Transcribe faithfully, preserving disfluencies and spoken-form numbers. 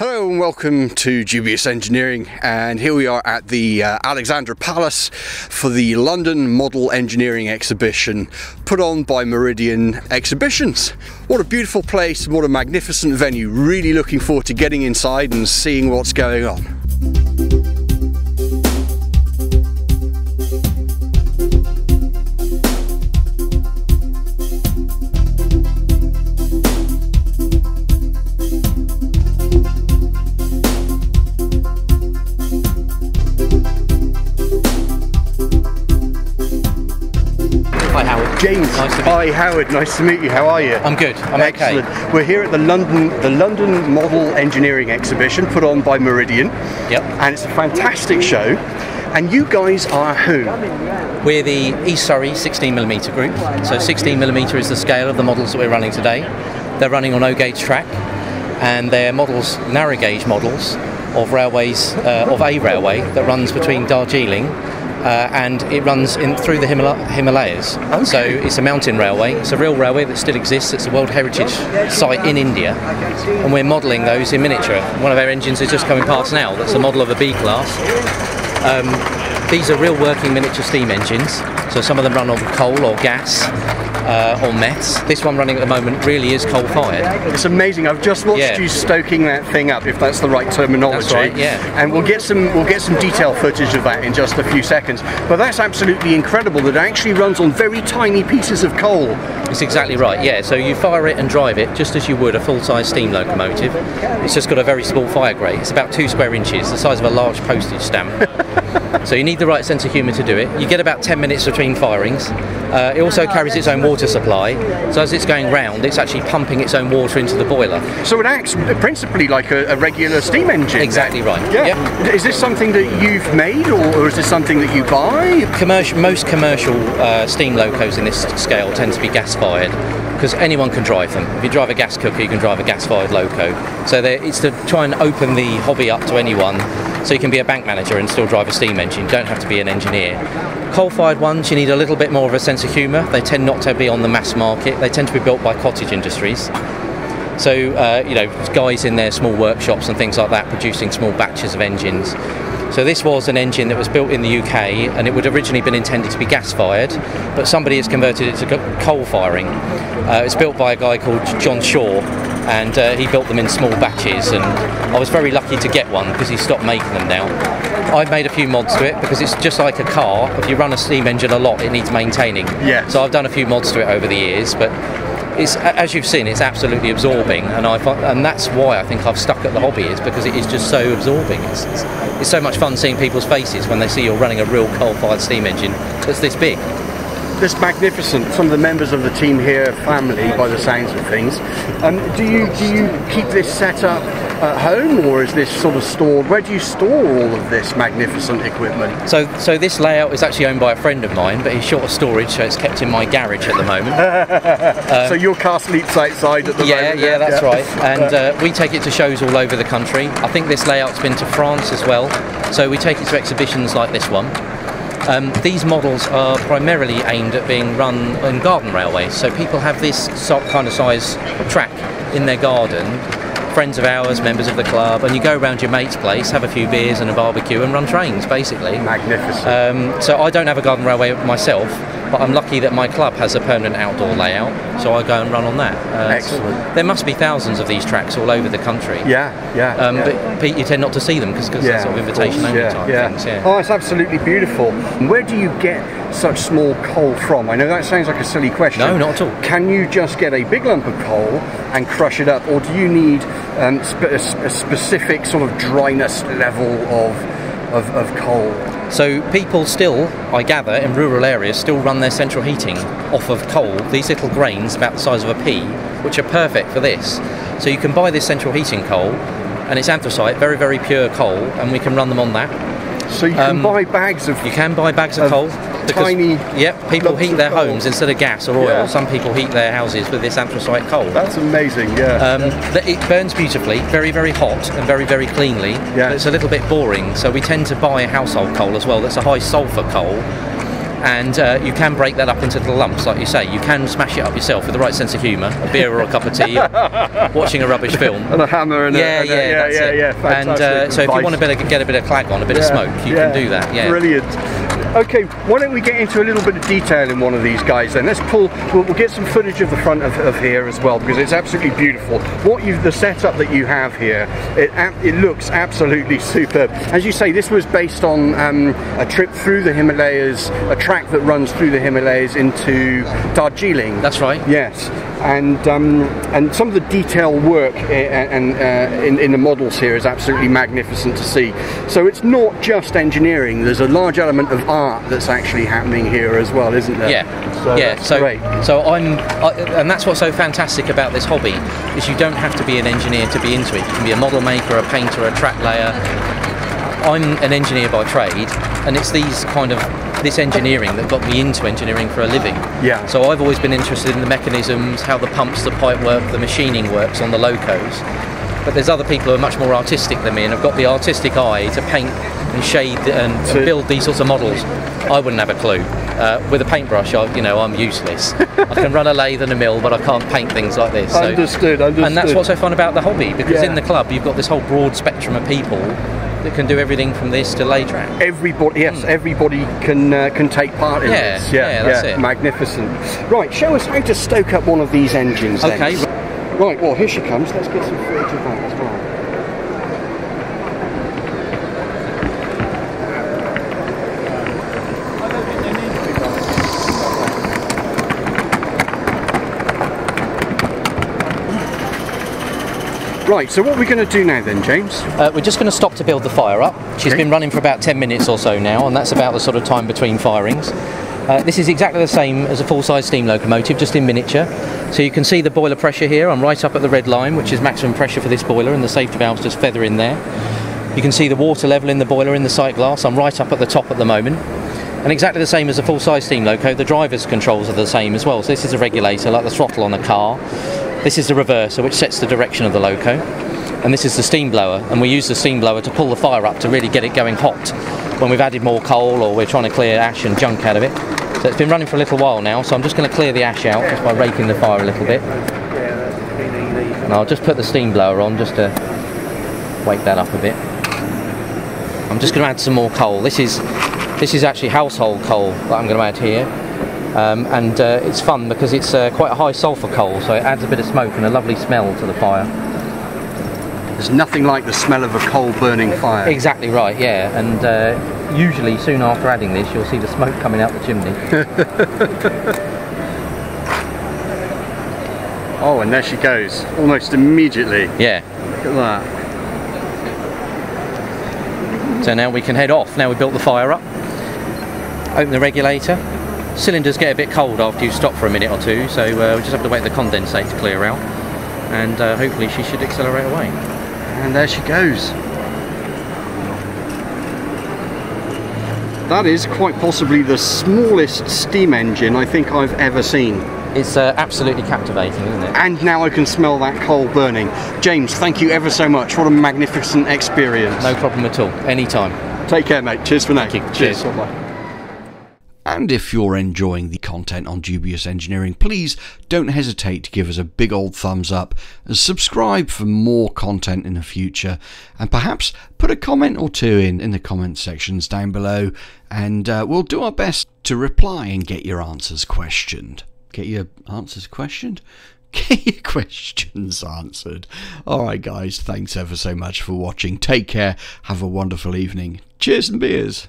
Hello and welcome to Dubious Engineering, and here we are at the uh, Alexandra Palace for the London Model Engineering Exhibition put on by Meridian Exhibitions. What a beautiful place, what a magnificent venue. Really looking forward to getting inside and seeing what's going on. James, nice to meet you. Hi Howard, nice to meet you. How are you? I'm good. I'm excellent. Okay. We're here at the London, the London Model Engineering Exhibition put on by Meridian. Yep. And it's a fantastic show. And you guys are who? We're the East Surrey sixteen millimeter group. So sixteen millimeter is the scale of the models that we're running today. They're running on O-gauge track, and they're models, narrow gauge models of railways, uh, of a railway that runs between Darjeeling. Uh, and it runs in through the Himal Himalayas. Okay. So it's a mountain railway. It's a real railway that still exists. It's a World Heritage Site in India, and we're modelling those in miniature. One of our engines is just coming past now. That's a model of a B-Class. Um, these are real working miniature steam engines. So some of them run on coal or gas. Uh, or meths. This one running at the moment really is coal fired. It's amazing. I've just watched yeah. you stoking that thing up, if that's the right terminology. That's right, yeah. And we'll get some we'll get some detail footage of that in just a few seconds. But that's absolutely incredible that it actually runs on very tiny pieces of coal. That's exactly right, yeah. So you fire it and drive it just as you would a full-size steam locomotive. It's just got a very small fire grate. It's about two square inches, the size of a large postage stamp. So you need the right sense of humour to do it. You get about ten minutes between firings. Uh, it also carries its own water supply, so as it's going round, it's actually pumping its own water into the boiler. So it acts principally like a, a regular steam engine. Exactly right. Yeah. Yep. Is this something that you've made, or, or is this something that you buy? Commercial, most commercial uh, steam locos in this scale tend to be gas-fired, because anyone can drive them. If you drive a gas cooker, you can drive a gas-fired loco. So it's to try and open the hobby up to anyone, so you can be a bank manager and still drive a steam engine. You don't have to be an engineer. Coal-fired ones, you need a little bit more of a sense of humour. They tend not to be on the mass market. They tend to be built by cottage industries. So, uh, you know, guys in their small workshops and things like that producing small batches of engines. So this was an engine that was built in the U K, and it would originally been intended to be gas-fired, but somebody has converted it to coal firing. Uh, it's built by a guy called John Shaw, and uh, he built them in small batches, and I was very lucky to get one because he stopped making them now. I've made a few mods to it because it's just like a car. If you run a steam engine a lot, it needs maintaining. Yeah. So I've done a few mods to it over the years, but it's, as you've seen, it's absolutely absorbing, and I and that's why I think I've stuck at the hobby, is because it is just so absorbing. It's, it's, it's so much fun seeing people's faces when they see you're running a real coal-fired steam engine that's this big. This magnificent. Some of the members of the team here are family, by the sounds of things. Um, do you do you keep this set up at home, or is this sort of stored? Where do you store all of this magnificent equipment? So, so this layout is actually owned by a friend of mine, but he's short of storage, so it's kept in my garage at the moment. uh, so your car sleeps outside at the yeah, moment? Yeah, yeah, that's yeah. right. And uh, we take it to shows all over the country. I think this layout's been to France as well, so we take it to exhibitions like this one. Um, these models are primarily aimed at being run on garden railways, so people have this kind of size track in their garden. Friends of ours, members of the club, and you go around your mate's place, have a few beers and a barbecue and run trains, basically. Magnificent. Um, so I don't have a garden railway myself, but I'm lucky that my club has a permanent outdoor layout, so I go and run on that. Uh, Excellent. So there must be thousands of these tracks all over the country. Yeah, yeah. Um, yeah. But Pete, you tend not to see them because yeah, they're sort of invitation only yeah, type yeah. things. Yeah. Oh, it's absolutely beautiful. Where do you get such small coal from? I know that sounds like a silly question. No, not at all. Can you just get a big lump of coal and crush it up, or do you need Um, spe a specific sort of dryness level of, of, of coal? So people still, I gather, in rural areas still run their central heating off of coal, these little grains about the size of a pea, which are perfect for this. So you can buy this central heating coal, and it's anthracite, very, very pure coal, and we can run them on that. So you can um, buy bags of... You can buy bags of, of coal. Because, tiny... Yep, people heat their homes instead of gas or oil. Yeah. Some people heat their houses with this anthracite coal. That's amazing, yeah. Um, yeah. It burns beautifully, very, very hot and very, very cleanly. Yeah. But it's a little bit boring, so we tend to buy household coal as well. That's a high sulphur coal. and uh, you can break that up into little lumps, like you say. You can smash it up yourself with the right sense of humour, a beer or a cup of tea, watching a rubbish film. And a hammer and yeah, a... And yeah, a, yeah, that's yeah, it. yeah, yeah, And uh, so if you want to get a bit of clag on, a bit yeah, of smoke, you yeah. can do that, yeah. Brilliant. Okay, why don't we get into a little bit of detail in one of these guys then? Let's pull, we'll, we'll get some footage of the front of, of here as well, because it's absolutely beautiful. What you've, the setup that you have here, it, it looks absolutely superb. As you say, this was based on um, a trip through the Himalayas, a track that runs through the Himalayas into Darjeeling. That's right. Yes, and um, and some of the detail work in, uh, in, in the models here is absolutely magnificent to see. So it's not just engineering, there's a large element of art Art that's actually happening here as well, isn't there? Yeah, so yeah. So, great. so I'm, I, and that's what's so fantastic about this hobby, is you don't have to be an engineer to be into it. You can be a model maker, a painter, a track layer. I'm an engineer by trade, and it's these kind of this engineering that got me into engineering for a living. Yeah. So I've always been interested in the mechanisms, how the pumps, the pipe work, the machining works on the locos. But there's other people who are much more artistic than me and have got the artistic eye to paint and shade and, and build these sorts of models. I wouldn't have a clue. Uh, with a paintbrush, I, you know, I'm useless. I can run a lathe and a mill, but I can't paint things like this. So. Understood, understood. And that's what's so fun about the hobby, because yeah. in the club you've got this whole broad spectrum of people that can do everything from this to lay track. Everybody, yes, mm. everybody can uh, can take part in yeah, this. Yeah, yeah, that's yeah. it. Magnificent. Right, show us how to stoke up one of these engines then. Okay. Right, well, here she comes. Let's get some footage of that as well. Right, so what are we going to do now then, James? Uh, we're just going to stop to build the fire up. She's okay. been running for about ten minutes or so now, and that's about the sort of time between firings. Uh, this is exactly the same as a full-size steam locomotive, just in miniature. So you can see the boiler pressure here. I'm right up at the red line, which is maximum pressure for this boiler, and the safety valves just feather in there. You can see the water level in the boiler in the sight glass. I'm right up at the top at the moment. And exactly the same as a full-size steam loco, the driver's controls are the same as well. So this is a regulator, like the throttle on a car. This is the reverser, which sets the direction of the loco. And this is the steam blower, and we use the steam blower to pull the fire up to really get it going hot when we've added more coal or we're trying to clear ash and junk out of it. So it's been running for a little while now, so I'm just going to clear the ash out just by raking the fire a little bit. And I'll just put the steam blower on just to wake that up a bit. I'm just going to add some more coal. This is, this is actually household coal that I'm going to add here. Um, and uh, it's fun because it's uh, quite a high sulphur coal, so it adds a bit of smoke and a lovely smell to the fire. There's nothing like the smell of a coal burning fire. Exactly right, yeah. And uh, usually soon after adding this you'll see the smoke coming out the chimney. Oh, and there she goes, almost immediately. Yeah. Look at that. So now we can head off. Now we've built the fire up. Open the regulator. Cylinders get a bit cold after you stop for a minute or two, so uh, we just have to wait for the condensate to clear out. And uh, hopefully she should accelerate away. And there she goes. That is quite possibly the smallest steam engine I think I've ever seen. It's uh, absolutely captivating, isn't it? And now I can smell that coal burning. James, thank you ever so much. What a magnificent experience. No problem at all. Anytime. Take care, mate. Cheers for now. Thank you. Cheers. Cheers. Bye-bye. And if you're enjoying the content on Dubious Engineering, please don't hesitate to give us a big old thumbs up and subscribe for more content in the future, and perhaps put a comment or two in in the comment sections down below, and uh, we'll do our best to reply and get your answers questioned. Get your answers questioned? Get your questions answered. Alright guys, thanks ever so much for watching. Take care, have a wonderful evening. Cheers and beers.